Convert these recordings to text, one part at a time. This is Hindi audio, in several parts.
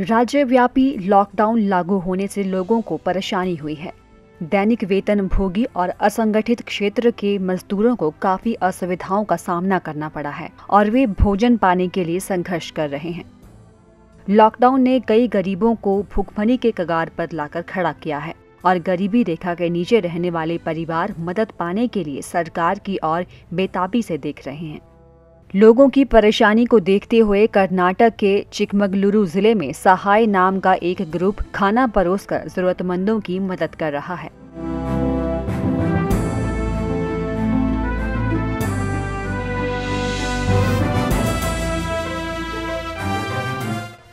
राज्यव्यापी लॉकडाउन लागू होने से लोगों को परेशानी हुई है। दैनिक वेतन भोगी और असंगठित क्षेत्र के मजदूरों को काफी असुविधाओं का सामना करना पड़ा है और वे भोजन पाने के लिए संघर्ष कर रहे हैं। लॉकडाउन ने कई गरीबों को भुखमरी के कगार पर लाकर खड़ा किया है और गरीबी रेखा के नीचे रहने वाले परिवार मदद पाने के लिए सरकार की ओर बेताबी से देख रहे हैं। लोगों की परेशानी को देखते हुए कर्नाटक के चिकमगलुरु जिले में सहाय नाम का एक ग्रुप खाना परोसकर जरूरतमंदों की मदद कर रहा है।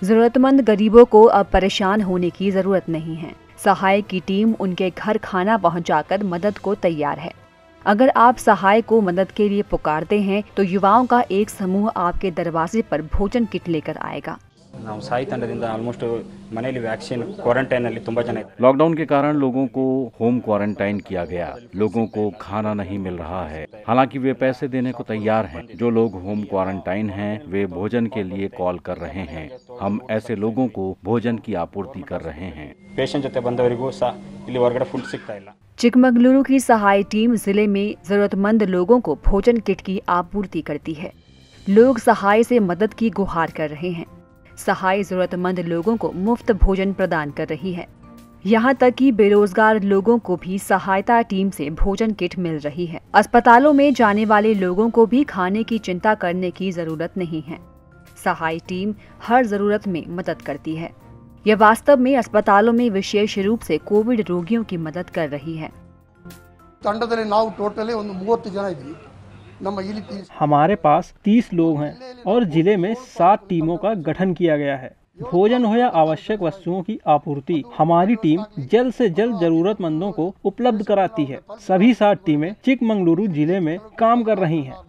जरूरतमंद गरीबों को अब परेशान होने की जरूरत नहीं है। सहाय की टीम उनके घर खाना पहुंचाकर मदद को तैयार है। अगर आप सहाय को मदद के लिए पुकारते हैं तो युवाओं का एक समूह आपके दरवाजे पर भोजन किट लेकर आएगा। लॉकडाउन के कारण लोगों को होम क्वारंटाइन किया गया। लोगों को खाना नहीं मिल रहा है, हालांकि वे पैसे देने को तैयार हैं। जो लोग होम क्वारंटाइन हैं, वे भोजन के लिए कॉल कर रहे हैं। हम ऐसे लोगों को भोजन की आपूर्ति कर रहे हैं। पेशेंट जते बंदवरिगू फूड सिक्ता इल्ल। चिकमगलुरु की सहाय टीम जिले में जरूरतमंद लोगों को भोजन किट की आपूर्ति करती है। लोग सहाय से मदद की गुहार कर रहे हैं। सहाय जरूरतमंद लोगों को मुफ्त भोजन प्रदान कर रही है। यहाँ तक कि बेरोजगार लोगों को भी सहायता टीम से भोजन किट मिल रही है। अस्पतालों में जाने वाले लोगों को भी खाने की चिंता करने की जरूरत नहीं है। सहाय टीम हर जरूरत में मदद करती है। यह वास्तव में अस्पतालों में विशेष रूप से कोविड रोगियों की मदद कर रही है। हमारे पास 30 लोग हैं और जिले में 7 टीमों का गठन किया गया है। भोजन हो या आवश्यक वस्तुओं की आपूर्ति हमारी टीम जल्द से जल्द जरूरतमंदों को उपलब्ध कराती है। सभी 7 टीमें चिकमगलुरु जिले में काम कर रही है।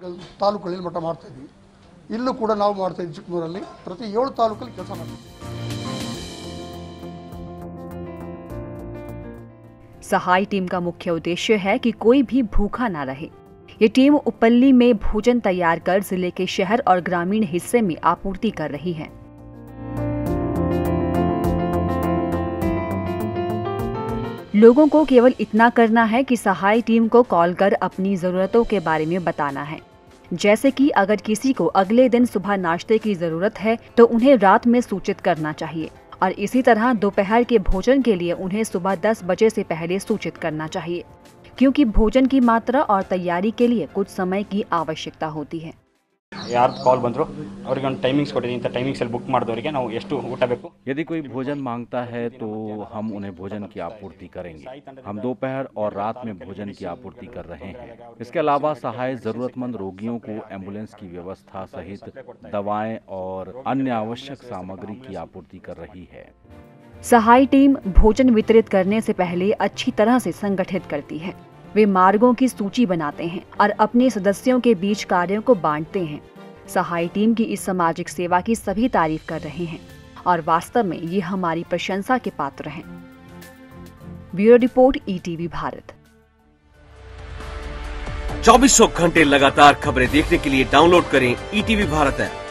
सहाय टीम का मुख्य उद्देश्य है कि कोई भी भूखा ना रहे। ये टीम उपल्ली में भोजन तैयार कर जिले के शहर और ग्रामीण हिस्से में आपूर्ति कर रही है। लोगों को केवल इतना करना है कि सहाय टीम को कॉल कर अपनी जरूरतों के बारे में बताना है, जैसे कि अगर किसी को अगले दिन सुबह नाश्ते की जरूरत है तो उन्हें रात में सूचित करना चाहिए और इसी तरह दोपहर के भोजन के लिए उन्हें सुबह 10 बजे से पहले सूचित करना चाहिए, क्योंकि भोजन की मात्रा और तैयारी के लिए कुछ समय की आवश्यकता होती है। यदि कोई भोजन मांगता है तो हम उन्हें भोजन की आपूर्ति करेंगे। हम दोपहर और रात में भोजन की आपूर्ति कर रहे हैं। इसके अलावा सहाय जरूरतमंद रोगियों को एम्बुलेंस की व्यवस्था सहित दवाएं और अन्य आवश्यक सामग्री की आपूर्ति कर रही है। सहाय टीम भोजन वितरित करने से पहले अच्छी तरह से संगठित करती है। वे मार्गों की सूची बनाते हैं और अपने सदस्यों के बीच कार्यों को बांटते हैं। सहाय टीम की इस सामाजिक सेवा की सभी तारीफ कर रहे हैं और वास्तव में ये हमारी प्रशंसा के पात्र हैं। Bureau report ETV Bharat. 2400 घंटे लगातार खबरें देखने के लिए डाउनलोड करें ईटीवी भारत ऐप।